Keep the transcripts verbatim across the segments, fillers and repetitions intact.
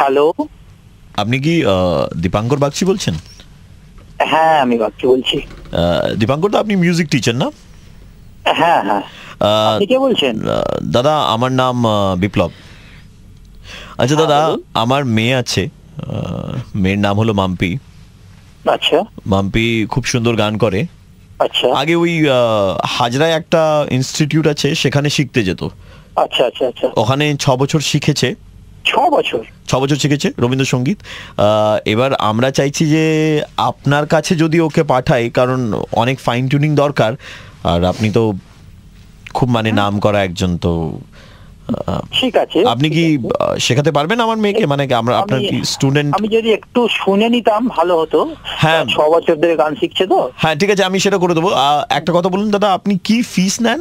Hello, আপনি কি দীপাঙ্কর বাগচি বলছেন? হ্যাঁ, আমি বাগচি বলছি। দীপাঙ্কর দা, আপনি মিউজিক টিচার না? হ্যাঁ হ্যাঁ। আপনি কে বলছেন? দাদা, আমার নাম বিপ্লব। আচ্ছা দাদা, আমার মেয়ে আছে, মেয়ের নাম হলো মাম্পি। আচ্ছা। মাম্পি খুব সুন্দর গান করে। আচ্ছা। আগে ওই হাজরায় একটা ইনস্টিটিউট আছে, সেখানে শিখতে যেত। আচ্ছা আচ্ছা আচ্ছা। ওখানে ছ বছর শিখেছে। ছ বছর? ছ বছর শিখেছে রবীন্দ্রসঙ্গীত। এবার আমরা চাইছি যে আপনার কাছে যদি ওকে পাঠাই, কারণ অনেক ফাইন টিউনিং দরকার, আর আপনি তো খুব মানে নাম করা একজন, তো ঠিক আছে। আপনি কি শেখাতে পারবেন আমার মেয়েকে? মানে আমরা আপনার কি স্টুডেন্ট? আমি যদি একটু শুনে নিতাম ভালো হতো। হ্যাঁ, ছয় বছর ধরে গান শিখছে তো। হ্যাঁ ঠিক আছে, আমি সেটা করে দেবো। একটা কথা বলুন দাদা, আপনি কি ফিস নেন?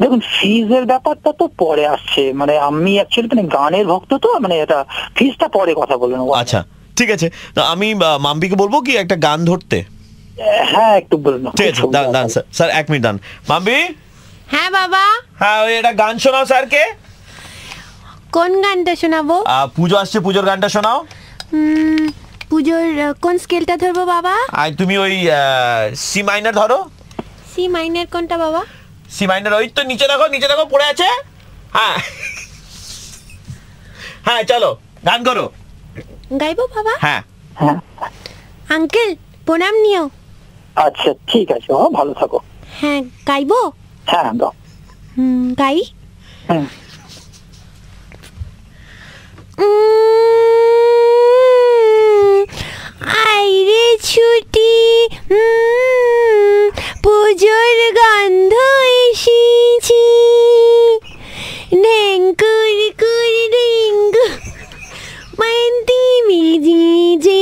দেখুন, ফিজের ব্যাপারটা তো পরে আসছে, মানে আমি অ্যাকচুয়ালি মানে গানের ভক্ত তো, মানে এটা ফিজটা পরে কথা বলবেন। আচ্ছা ঠিক আছে। আমি মাম্পিকে বলবো কি একটা গান ধরতে। হ্যাঁ একটু বলুন। ঠিক আছে, দাঁড়ান স্যার, স্যার এক মিনিট দাঁড়ান। মাম্পি। হ্যাঁ বাবা। হ্যাঁ, ওই একটা গান শোনাও স্যারকে। কোন গানটা শোনাবো? পুজো আসছে, পুজোর গানটা শোনাও। পুজোর কোন স্কেলটা ধরবো বাবা? আর তুমি ওই সি মাইনার ধরো। সি মাইনার কোনটা বাবা? সি মাইনার ওই তো নিচে দেখো, নিচে দেখো পড়ে আছে। হ্যাঁ হ্যাঁ, চলো গান করো। গাইবো বাবা? হ্যাঁ হ্যাঁ। আঙ্কেল প্রণাম নিও। আচ্ছা ঠিক আছে, ও ভালো থাকো। হ্যাঁ গাইবো? হ্যাঁ গাও। হুম গাই। হ্যাঁ। আইরে ছুটি পুজোর গন্ধ এসেছি, ঢেঙ্কুর কুর ঢেঙ্গু মান্তি মিজি যে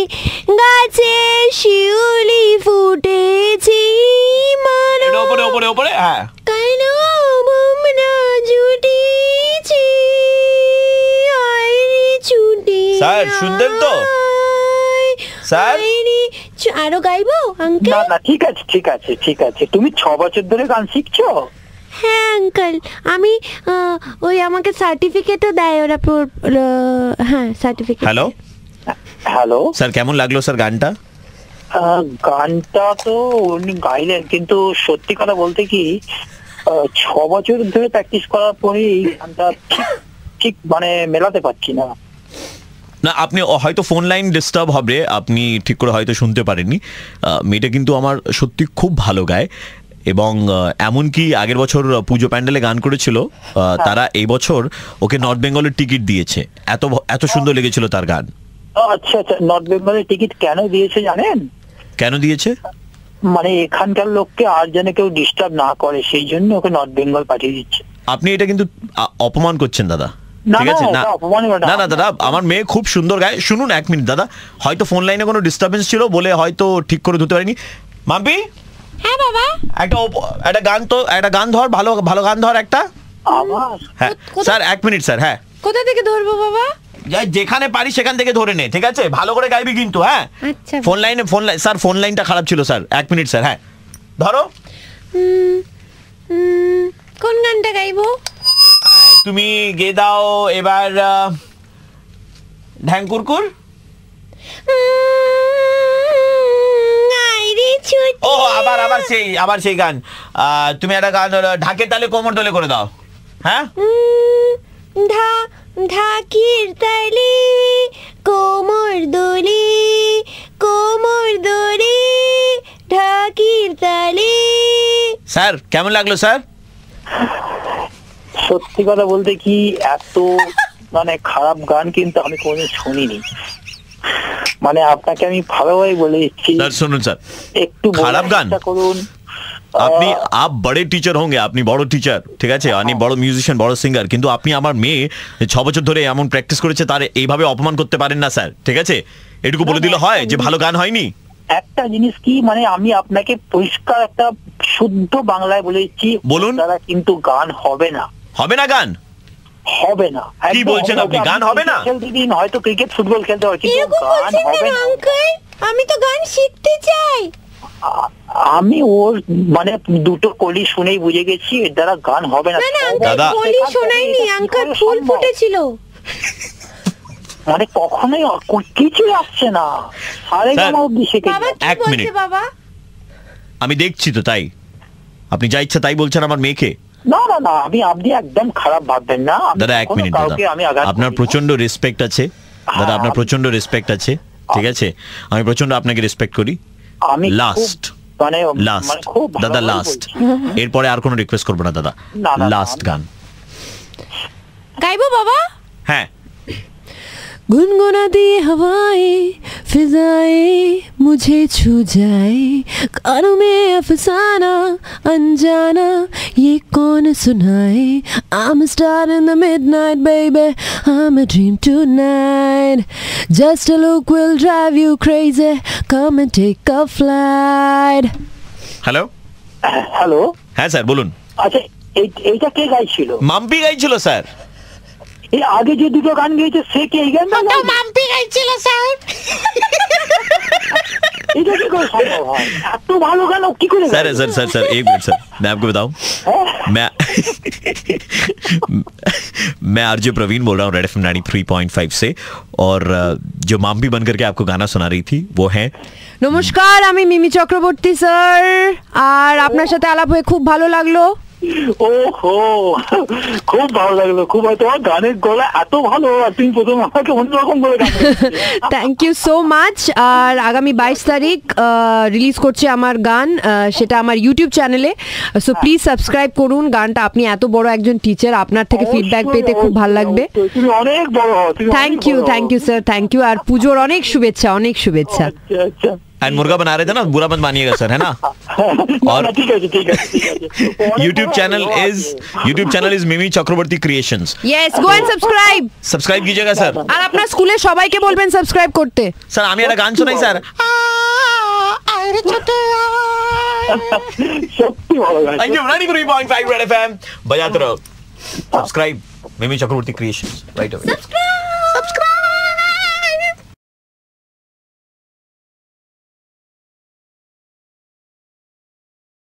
গাছে শিউলি ফুটেছি মন ওপরে ওপরে ওপরে। হ্যাঁ। স্যার শুনতেন তো স্যার? আরো গাইবো আঙ্কেল? না না, ঠিক আছে ঠিক আছে ঠিক আছে। তুমি ছ বছর ধরে গান শিখছো? হ্যাঁ আঙ্কেল, আমি ওই আমাকে সার্টিফিকেটও দেয় ওরা। হ্যাঁ সার্টিফিকেট। হ্যালো হ্যালো স্যার, কেমন লাগলো স্যার গানটা? গানটা তো উনি গাইলেন, কিন্তু সত্যি কথা বলতে কি ছ বছর ধরে প্র্যাকটিস করার পরে এই গানটা ঠিক মানে মেলাতে পারছি না। না, আপনি হয়তো ফোন লাইন ডিস্টার্ব হবে, আপনি ঠিক করে হয়তো শুনতে পারেননি। মেয়েটা কিন্তু আমার সত্যি খুব ভালো গায়, এবং এমনকি আগের বছর পুজো প্যান্ডেলে গান করেছিল, তারা এই বছর ওকে নর্থ বেঙ্গলের টিকিট দিয়েছে। এত এত সুন্দর লেগেছিল তার গান। আচ্ছা আচ্ছা, নর্থ বেঙ্গলের টিকিট কেন দিয়েছে জানেন? কেন দিয়েছে? মানে এখানকার লোককে আর যেন কেউ ডিস্টার্ব না করে, সেই জন্য ওকে নর্থ বেঙ্গল পাঠিয়ে দিচ্ছে। আপনি এটা কিন্তু অপমান করছেন দাদা। ঠিক আছে, না না না দাদা, আমার মেয়ে খুব সুন্দর গায়। শুনুন এক মিনিট দাদা, হয়তো ফোন লাইনে কোনো ডিস্টারবেন্স ছিল বলে হয়তো ঠিক করে ধরতে পারিনি। মাম্পি। হ্যাঁ বাবা। একটা একটা গান তো, একটা গান ধর, ভালো ভালো গান ধর একটা। হ্যাঁ স্যার এক মিনিট স্যার। হ্যাঁ। কোথা থেকে ধরবো বাবা? যেখানে পারি সেখান থেকে ধরে নে। ঠিক আছে, ভালো করে গাইবি কিন্তু। হ্যাঁ। আচ্ছা। ফোন লাইনে ফোন লাইন স্যার, ফোন লাইনটা খারাপ ছিল স্যার। এক মিনিট স্যার। হ্যাঁ ধরো। কোন গানটা গাইবো? তুমি গে দাও এবার ঢ্যাংকুরকুর। ও আবার আবার সেই আবার সেই গান। তুমি একটা গান ঢাকের তালে কোমর দোলে করে দাও। হ্যাঁ, ধা ঢাকির তালে কোমর দোলে কোমর দোলে ঢাকির তালে। স্যার কেমন লাগলো স্যার? সত্যি কথা বলতে কি এত মানে খারাপ গান কিন্তু আমি কোনোদিন শুনিনি। মানে আপনাকে আমি ভালোভাবে বলে দিচ্ছি। শুনুন স্যার, একটু খারাপ গান করুন। আপনি আপ বড় টিচার হোঙ্গে, আপনি বড় টিচার, ঠিক আছে, আমি বড় মিউজিশিয়ান, বড় সিঙ্গার, কিন্তু আপনি আমার মেয়ে ছ বছর ধরে এমন প্র্যাকটিস করেছে তার এইভাবে অপমান করতে পারেন না স্যার। ঠিক আছে, এটুকু বলে দিলে হয় যে ভালো গান হয়নি। একটা জিনিস কি মানে আমি আপনাকে পরিষ্কার একটা শুদ্ধ বাংলায় বলে দিচ্ছি, বলুন। তারা কিন্তু গান হবে না। হবে না গান? হবে না। কি বলছেন আপনি? গান হবে না? দিন হয়তো ক্রিকেট ফুটবল খেলতে হয়, কিন্তু গান হবে না। আমি তো গান শিখতে চাই। আমি ওর মানে দুটো কলি শুনেই বুঝে গেছি এর দ্বারা গান হবে না। দাদা কলি শোনাইনি, আঙ্কেল ফুল ফুটেছিল। মানে কখনোই কিছুই আসছে না। আরে এক মিনিট বাবা, আমি দেখছি তো, তাই আপনি যা ইচ্ছা তাই বলছেন আমার মেয়েকে। না না না, আমি আপনি একদম খারাপ ভাববেন না দাদা, এক মিনিট দাদা, আপনার প্রচন্ড রেসপেক্ট আছে দাদা, আপনার প্রচন্ড রেসপেক্ট আছে, ঠিক আছে, আমি প্রচন্ড আপনাকে রেসপেক্ট করি। আমি লাস্ট মানে লাস্ট দাদা, লাস্ট, এরপরে আর কোনো রিকোয়েস্ট করব না দাদা। লাস্ট গান গাইবো বাবা? হ্যাঁ। गुनगुनाती हवाएं फिजाएं मुझे छू जाए, कानों में अफसाना अनजाना ये कौन सुनाए। I'm a star in the midnight baby, I'm a dream tonight, just a look will drive you crazy, come and take a flight। Hello? Hello? হ্যাঁ স্যার বলুন। আচ্ছা এইটা কে গাইছিল? মাম্পি গাইছিল স্যার। आगे जो दुटो गान गए से के गान ना तो मामपी गाई छिलो सर। इधर की कोई संभव है तो ভালো গান কি করে सर? सर सर सर एक मिनट सर, मैं आपको बताऊं, मैं मैं आरजे प्रवीण बोल रहा हूं red FM ninety three point five से, और जो मामपी बन करके आपको गाना सुना रही थी वो है। नमस्कार, আমি মিমি চক্রবর্তী স্যার, আর আপনার সাথে আলাপ হয়ে খুব ভালো লাগলো। খুব ভালো লাগলো, খুব তোমার গানের গলা এত ভালো, আর তুমি প্রথম আমাকে অন্যরকম বলে গান। Thank you so much. আর আগামী বাইশ তারিখ রিলিজ করছে আমার গান, সেটা আমার ইউটিউব চ্যানেলে, সো প্লিজ সাবস্ক্রাইব করুন গানটা। আপনি এত বড় একজন টিচার, আপনার থেকে ফিডব্যাক পেতে খুব ভালো লাগবে। তুমি অনেক বড় হও। Thank you, thank you sir, thank you. আর পুজোর অনেক শুভেচ্ছা, অনেক শুভেচ্ছা। আচ্ছা আচ্ছা, मुर्गा बना रहे थे ना, बुरा मत मानिएगा सर, है ना। और YouTube channel is YouTube channel is Mimi Chakraborty creations. Yes, go and subscribe, subscribe कीजिएगा सर। और अपना स्कूले सबाई के बोलबेन सब्सक्राइब करते। सर आमी একটা গান শোনাই স্যার। আরে ছোট সত্যি ভালো গান। Thank you ninety three point five red FM, बजाते रहो। सब्सक्राइब मिमी चक्रवर्ती क्रिएशंस राइट अवे।